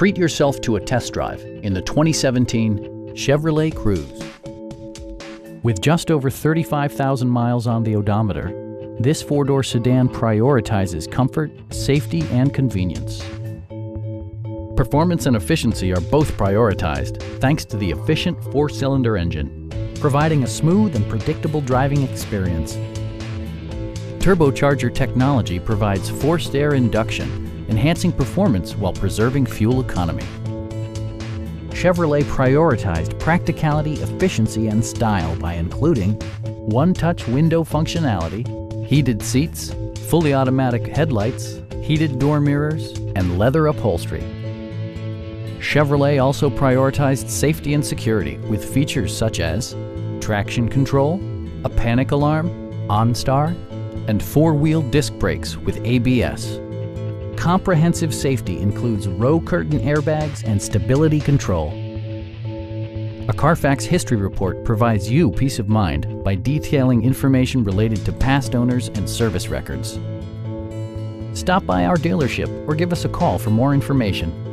Treat yourself to a test drive in the 2017 Chevrolet Cruze. With just over 35,000 miles on the odometer, this four-door sedan prioritizes comfort, safety, and convenience. Performance and efficiency are both prioritized thanks to the efficient four-cylinder engine, providing a smooth and predictable driving experience. Turbocharger technology provides forced air induction, enhancing performance while preserving fuel economy. Chevrolet prioritized practicality, efficiency, and style by including one-touch window functionality, heated seats, fully automatic headlights, heated door mirrors, and leather upholstery. Chevrolet also prioritized safety and security with features such as traction control, a panic alarm, OnStar, and four-wheel disc brakes with ABS. Comprehensive safety includes row curtain airbags and stability control. A Carfax history report provides you peace of mind by detailing information related to past owners and service records. Stop by our dealership or give us a call for more information.